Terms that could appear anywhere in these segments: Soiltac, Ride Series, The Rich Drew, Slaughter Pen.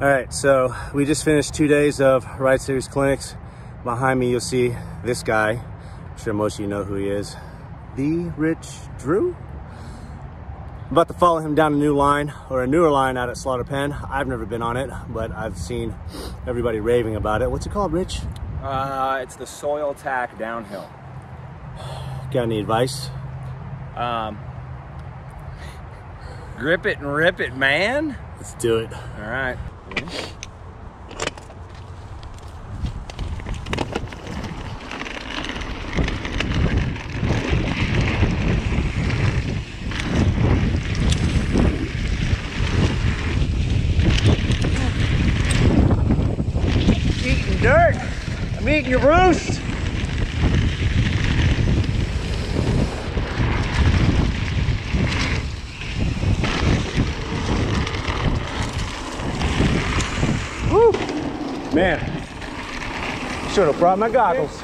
All right, so we just finished 2 days of Ride Series clinics. Behind me, you'll see this guy. I'm sure most of you know who he is. The Rich Drew. I'm about to follow him down a newer line out at Slaughter Pen. I've never been on it, but I've seen everybody raving about it. What's it called, Rich? It's the Soiltac downhill. Got any advice? Grip it and rip it, man. Let's do it. All right. Eating dirt. I'm eating your roost. Man, should have brought my goggles.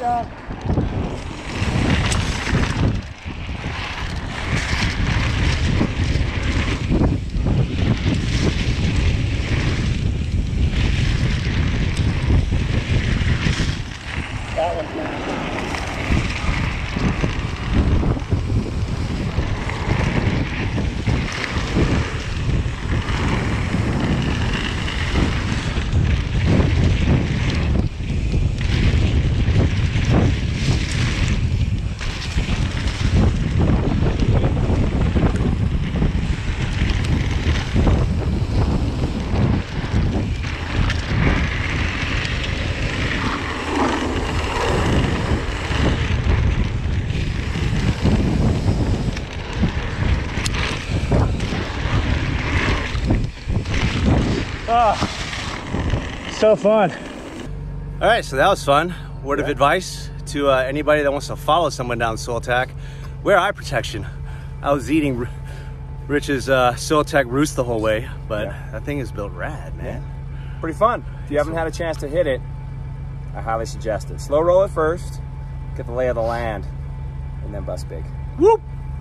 That one's so fun. All right, so that was fun. Word of advice to anybody that wants to follow someone down Soiltac: wear eye protection. I was eating Rich's Soiltac roost the whole way, but that thing is built rad, man. Yeah. Pretty fun. If you haven't had a chance to hit it, I highly suggest it. Slow roll it first, get the lay of the land, and then bust big. Whoop!